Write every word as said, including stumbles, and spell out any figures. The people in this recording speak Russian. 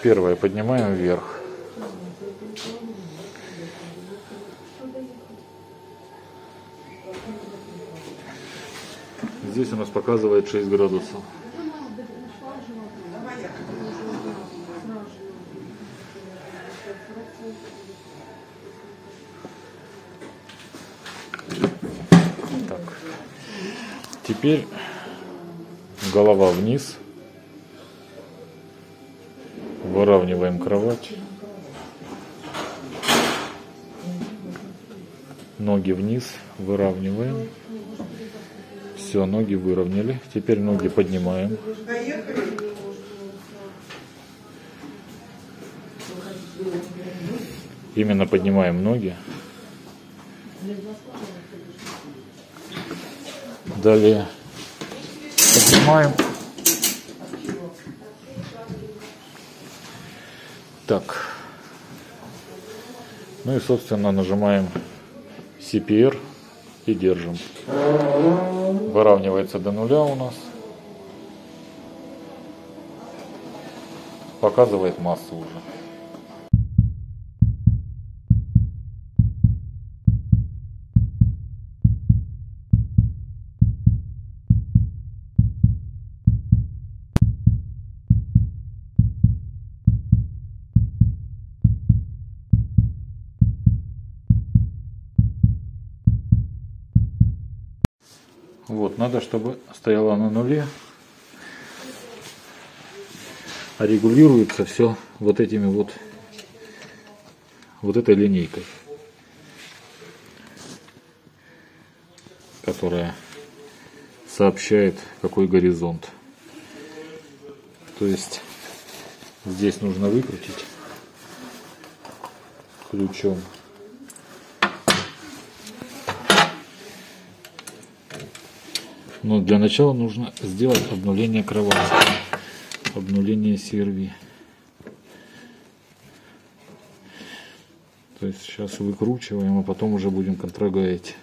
Первое поднимаем вверх. Здесь у нас показывает шесть градусов. Так. Теперь голова вниз. Выравниваем кровать. Ноги вниз. Выравниваем. Все, ноги выровняли. Теперь ноги поднимаем. Именно поднимаем ноги. Далее поднимаем. Так. Ну и, собственно, нажимаем си пи ар и держим. Выравнивается до нуля у нас. Показывает массу уже. Вот, надо, чтобы стояла на нуле. А регулируется все вот этими вот, вот этой линейкой, которая сообщает, какой горизонт. То есть здесь нужно выкрутить ключом. Но для начала нужно сделать обнуление кровати, обнуление си ар ви. То есть сейчас выкручиваем, а потом уже будем контрагаить.